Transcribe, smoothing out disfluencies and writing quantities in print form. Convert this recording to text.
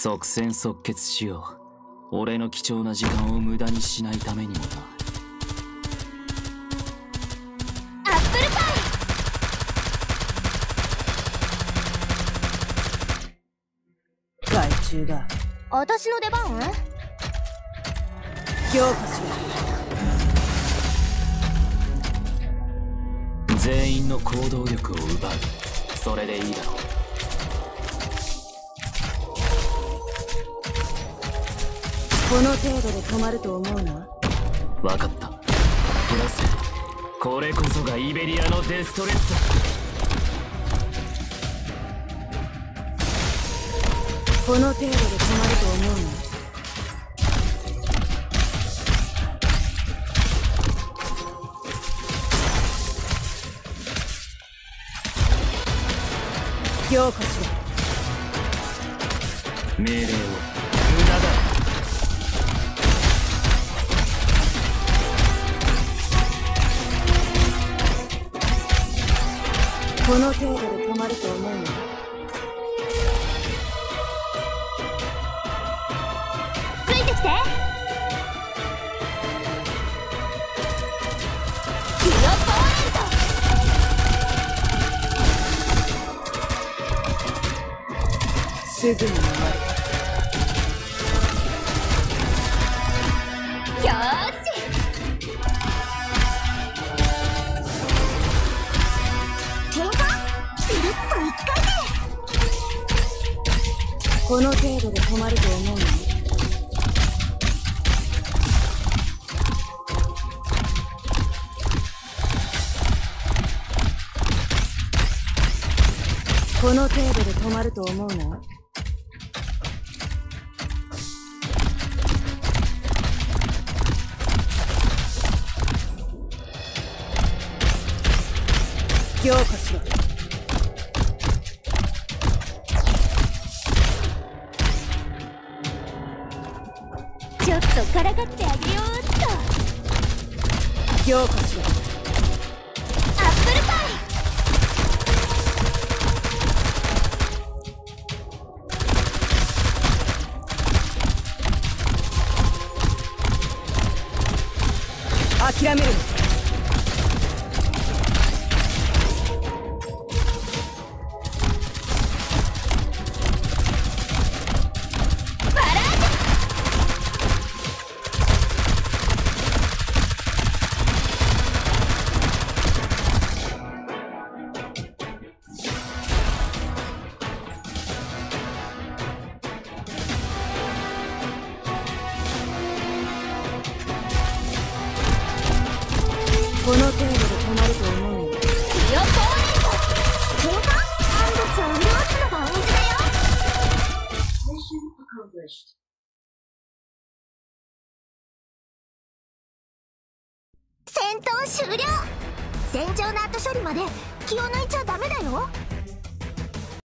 即戦即決しよう。俺の貴重な時間を無駄にしないためにもな。 私の出番？今日こそ全員の行動力を奪う。それでいいだろう。 この程度で止まると思うな。分かった。プラス、これこそがイベリアのデストレッツァ。 この程度で止まると思うの。ようこそ。命令を無駄だ。この程度で止まると思うの。 すぐに終わる。よし。喧嘩？ビルッと一回で。この程度で止まると思うの。 この程度で止まると思うな。強化しろ。ちょっとからかってあげようっと。強化しろ。 諦める。この程度で止まると思う。強行連鎖。天下？万物を潤すのがお水だよ。Mission accomplished.戦闘終了。戦場の後処理まで気を抜いちゃダメだよ。